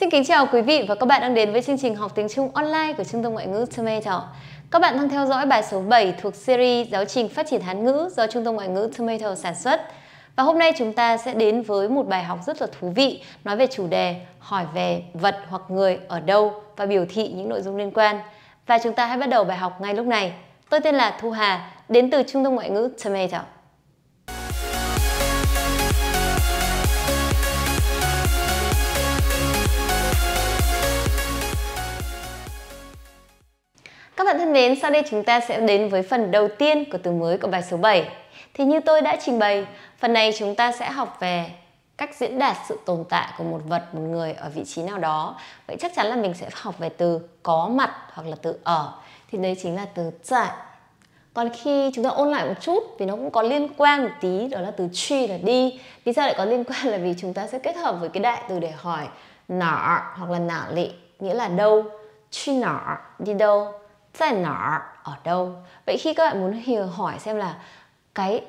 Xin kính chào quý vị và các bạn đang đến với chương trình học tiếng Trung online của Trung tâm Ngoại ngữ Tomato. Các bạn đang theo dõi bài số 7 thuộc series Giáo trình phát triển Hán ngữ do Trung tâm Ngoại ngữ Tomato sản xuất. Và hôm nay chúng ta sẽ đến với một bài học rất là thú vị, nói về chủ đề hỏi về vật hoặc người ở đâu và biểu thị những nội dung liên quan. Và chúng ta hãy bắt đầu bài học ngay lúc này. Tôi tên là Thu Hà, đến từ Trung tâm Ngoại ngữ Tomato. Các bạn thân mến, sau đây chúng ta sẽ đến với phần đầu tiên của từ mới của bài số 7. Thì như tôi đã trình bày, phần này chúng ta sẽ học về cách diễn đạt sự tồn tại của một vật, một người ở vị trí nào đó. Vậy chắc chắn là mình sẽ học về từ có mặt hoặc là từ ở. Thì đấy chính là từ tại. Còn khi chúng ta ôn lại một chút vì nó cũng có liên quan một tí, đó là từ truy là đi. Vì sao lại có liên quan là vì chúng ta sẽ kết hợp với cái đại từ để hỏi nọ hoặc là nọ lị, nghĩa là đâu, truy nọ, đi đâu, tại nọ, ở đâu. Vậy khi các bạn muốn hỏi xem là cái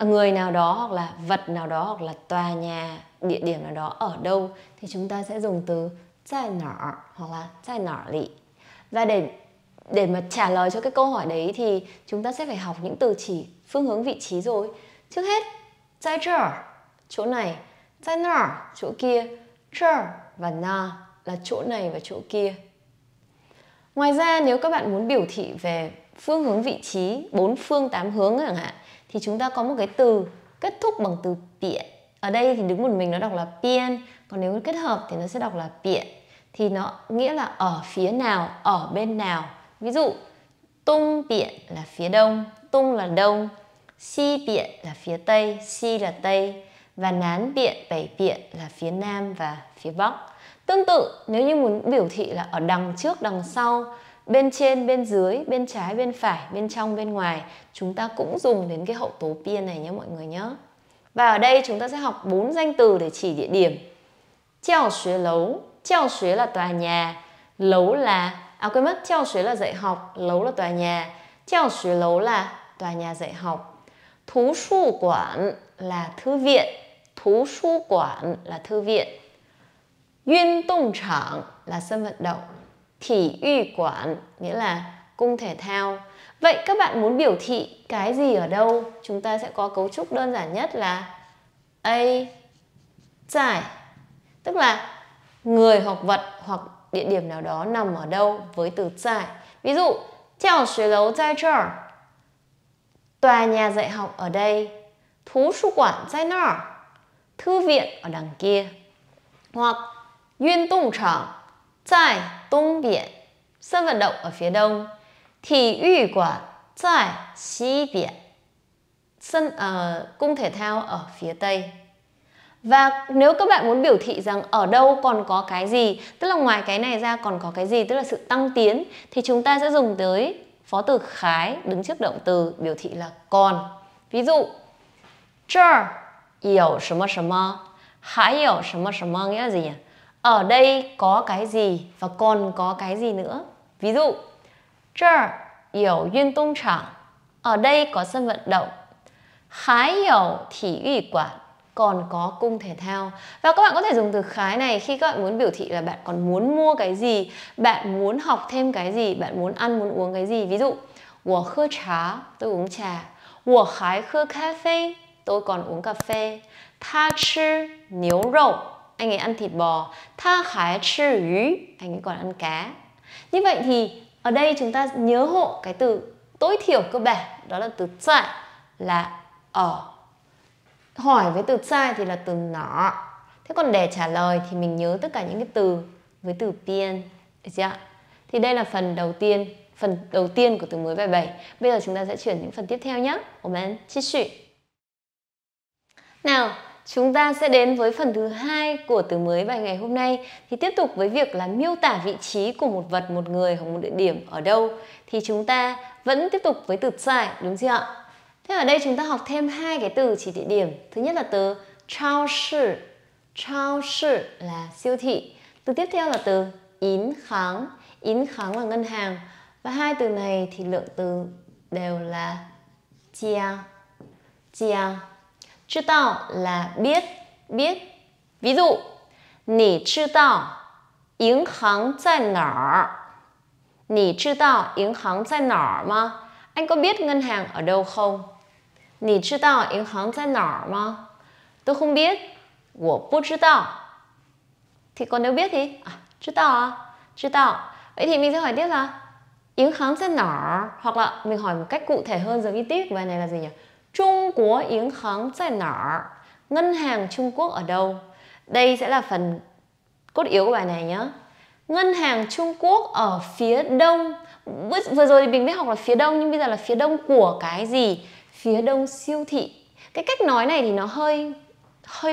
người nào đó hoặc là vật nào đó hoặc là tòa nhà, địa điểm nào đó ở đâu thì chúng ta sẽ dùng từ tại nọ hoặc là tại nọ lị. Và để mà trả lời cho cái câu hỏi đấy thì chúng ta sẽ phải học những từ chỉ phương hướng vị trí rồi. Trước hết, tại chỗ, chỗ này, tại nọ, chỗ kia, chỗ và na là chỗ này và chỗ kia. Ngoài ra nếu các bạn muốn biểu thị về phương hướng vị trí, 4 phương 8 hướng chẳng hạn, thì chúng ta có một cái từ kết thúc bằng từ biện. Ở đây thì đứng một mình nó đọc là biên, còn nếu kết hợp thì nó sẽ đọc là biện. Thì nó nghĩa là ở phía nào, ở bên nào. Ví dụ, tung biện là phía đông, tung là đông, si biện là phía tây, si là tây, và nán biện, bảy biện là phía nam và phía bắc. Tương tự, nếu như muốn biểu thị là ở đằng trước, đằng sau, bên trên, bên dưới, bên trái, bên phải, bên trong, bên ngoài, chúng ta cũng dùng đến cái hậu tố biên này nhé mọi người nhé. Và ở đây chúng ta sẽ học 4 danh từ để chỉ địa điểm. Chèo xuế lấu, chèo xuế là tòa nhà, lấu là... quên mất, chèo xuế là dạy học, lấu là tòa nhà, chèo xuế lấu là tòa nhà dạy học. Thú su quản là thư viện, thú su quản là thư viện. Duyên tông trạng là sân vận động, thể yu quản nghĩa là cung thể thao. Vậy các bạn muốn biểu thị cái gì ở đâu? Chúng ta sẽ có cấu trúc đơn giản nhất là A tại, tức là người hoặc vật hoặc địa điểm nào đó nằm ở đâu với từ tại. Ví dụ, chèo xuế lấu tại chỗ, tòa nhà dạy học ở đây, thú su quản tại nọ, thư viện ở đằng kia. Hoặc duyên tông trạng tại đông biển, sân vận động ở phía đông, thể yu quản tại西边, cung thể thao ở phía tây. Và nếu các bạn muốn biểu thị rằng ở đâu còn có cái gì, tức là ngoài cái này ra còn có cái gì, tức là sự tăng tiến, thì chúng ta sẽ dùng tới phó từ khái đứng trước động từ biểu thị là còn. Ví dụ, zhe you shima shima, hai you shima shima nghĩa là gì nhỉ? Ở đây có cái gì và còn có cái gì nữa. Ví dụ, zhe you yun tông trạng, ở đây có sân vận động. Hai you thể yu quản, còn có cung thể thao. Và các bạn có thể dùng từ khái này khi các bạn muốn biểu thị là bạn còn muốn mua cái gì, bạn muốn học thêm cái gì, bạn muốn ăn, muốn uống cái gì. Ví dụ, wo he cha, tôi uống trà, wo hai he cà phê, tôi còn uống cà phê, ta chi niêu rau, anh ấy ăn thịt bò, ta hái chi yu, anh ấy còn ăn cá. Như vậy thì ở đây chúng ta nhớ hộ cái từ tối thiểu cơ bản, đó là từ tại là ở. Hỏi với từ sai thì là từ nọ. Thế còn để trả lời thì mình nhớ tất cả những cái từ với từ biên. Được chưa? Thì đây là phần đầu tiên của từ mới bài 7. Bây giờ chúng ta sẽ chuyển những phần tiếp theo nhé. Nào, chúng ta sẽ đến với phần thứ 2 của từ mới bài ngày hôm nay. Thì tiếp tục với việc là miêu tả vị trí của một vật, một người hoặc một địa điểm ở đâu. Thì chúng ta vẫn tiếp tục với từ sai, đúng chưa ạ? Thế ở đây chúng ta học thêm 2 cái từ chỉ địa điểm. Thứ nhất là từ chao shi, chao shi là siêu thị. Từ tiếp theo là từ yến kháng là ngân hàng. Và 2 từ này thì lượng từ đều là jia, jia. Chư tao là biết, biết. Ví dụ, nǐ chì dào Yến hàng tại nở. Nì chứ tao yến hàng tại nở mà. Anh có biết ngân hàng ở đâu không? Nì chứ tao yến hàng tại nở mà. Tôi không biết. Wo bu zhi dao. Thì còn nếu biết thì chứ tao à? Chứ tao. Vậy thì mình sẽ hỏi tiếp là yến hàng tại nở. Hoặc là mình hỏi một cách cụ thể hơn giống như tiếp bài này là gì nhỉ? Trung Quốc yến hàng tại nở. Ngân hàng Trung Quốc ở đâu? Đây sẽ là phần cốt yếu của bài này nhé. Ngân hàng Trung Quốc ở phía đông. Vừa rồi thì mình biết học là phía đông, nhưng bây giờ là phía đông của cái gì? Phía đông siêu thị. Cái cách nói này thì nó hơi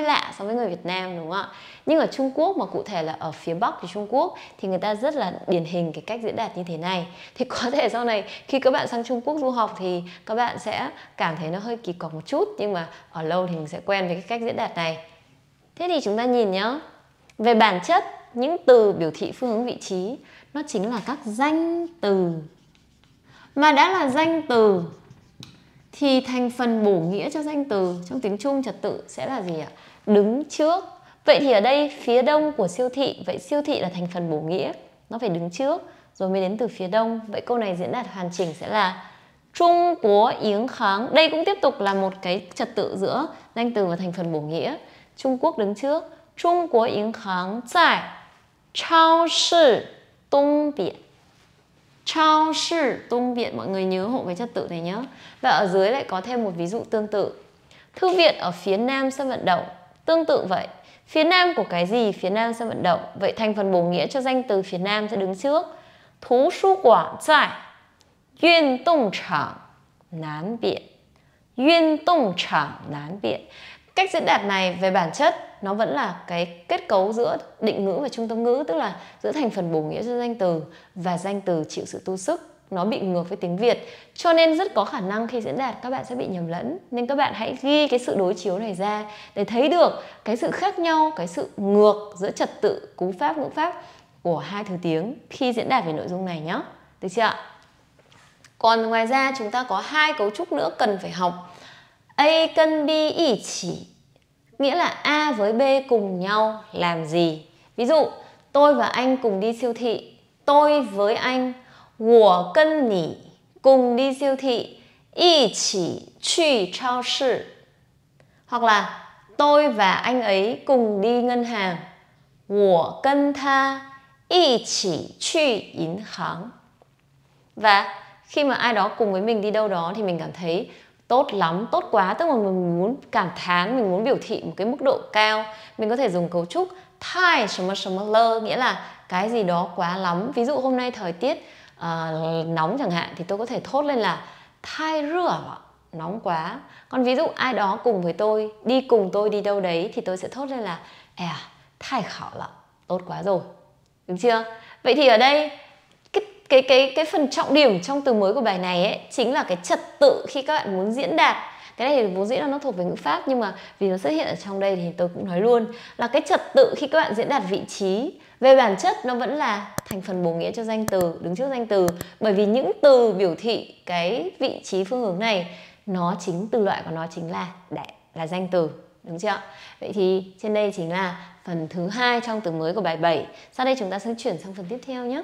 lạ so với người Việt Nam đúng không ạ? Nhưng ở Trung Quốc, mà cụ thể là ở phía bắc của Trung Quốc, thì người ta rất là điển hình cái cách diễn đạt như thế này. Thì có thể sau này khi các bạn sang Trung Quốc du học thì các bạn sẽ cảm thấy nó hơi kỳ quặc một chút, nhưng mà ở lâu thì mình sẽ quen với cái cách diễn đạt này. Thế thì chúng ta nhìn nhé. Về bản chất, những từ biểu thị phương hướng vị trí nó chính là các danh từ. Mà đã là danh từ thì thành phần bổ nghĩa cho danh từ trong tiếng Trung trật tự sẽ là gì ạ? Đứng trước. Vậy thì ở đây phía đông của siêu thị, vậy siêu thị là thành phần bổ nghĩa, nó phải đứng trước rồi mới đến từ phía đông. Vậy câu này diễn đạt hoàn chỉnh sẽ là Trung Quốc Yến Kháng. Đây cũng tiếp tục là một cái trật tự giữa danh từ và thành phần bổ nghĩa. Trung Quốc đứng trước. Trung Quốc Yến Kháng tại Chao Sư Đông Biển. Chao Sư Đông Biển, mọi người nhớ hộ cái trật tự này nhé. Và ở dưới lại có thêm một ví dụ tương tự. Thư viện ở phía nam sân vận động. Tương tự vậy, phía nam của cái gì? Phía nam sân vận động. Vậy thành phần bổ nghĩa cho danh từ phía nam sẽ đứng trước. Thú su quả tại Yuen Tông Trảng Nán Biển. Yuen Tông Trảng Nán Biển. Cách diễn đạt này về bản chất nó vẫn là cái kết cấu giữa định ngữ và trung tâm ngữ, tức là giữa thành phần bổ nghĩa cho danh từ và danh từ chịu sự tu sức, nó bị ngược với tiếng Việt, cho nên rất có khả năng khi diễn đạt các bạn sẽ bị nhầm lẫn. Nên các bạn hãy ghi cái sự đối chiếu này ra để thấy được cái sự khác nhau, cái sự ngược giữa trật tự cú pháp ngữ pháp của hai thứ tiếng khi diễn đạt về nội dung này nhé. Được chưa ạ? Còn ngoài ra chúng ta có hai cấu trúc nữa cần phải học. A cân B ý chỉ, nghĩa là A với B cùng nhau làm gì. Ví dụ, tôi và anh cùng đi siêu thị. Tôi với anh, của cân nỉ, cùng đi siêu thị. Ý chỉ truy trao sự. Hoặc là tôi và anh ấy cùng đi ngân hàng. Của cân tha ý chỉ truy yến hàng. Và khi mà ai đó cùng với mình đi đâu đó thì mình cảm thấy tốt lắm, tốt quá, tức là mình muốn cảm thán, mình muốn biểu thị một cái mức độ cao. Mình có thể dùng cấu trúc thai lơ, nghĩa là cái gì đó quá lắm. Ví dụ hôm nay thời tiết nóng chẳng hạn thì tôi có thể thốt lên là thai rửa, nóng quá. Còn ví dụ ai đó cùng với tôi, đi cùng tôi đi đâu đấy thì tôi sẽ thốt lên là thai khảo lạ, tốt quá rồi. Đúng chưa? Vậy thì ở đây cái phần trọng điểm trong từ mới của bài này ấy, chính là cái trật tự khi các bạn muốn diễn đạt. Cái này thì vốn dĩ là nó thuộc về ngữ pháp, nhưng mà vì nó xuất hiện ở trong đây thì tôi cũng nói luôn là cái trật tự khi các bạn diễn đạt vị trí về bản chất nó vẫn là thành phần bổ nghĩa cho danh từ đứng trước danh từ, bởi vì những từ biểu thị cái vị trí phương hướng này nó chính từ loại của nó chính là danh từ. Đúng chưa? Vậy thì trên đây chính là phần thứ hai trong từ mới của bài 7. Sau đây chúng ta sẽ chuyển sang phần tiếp theo nhé.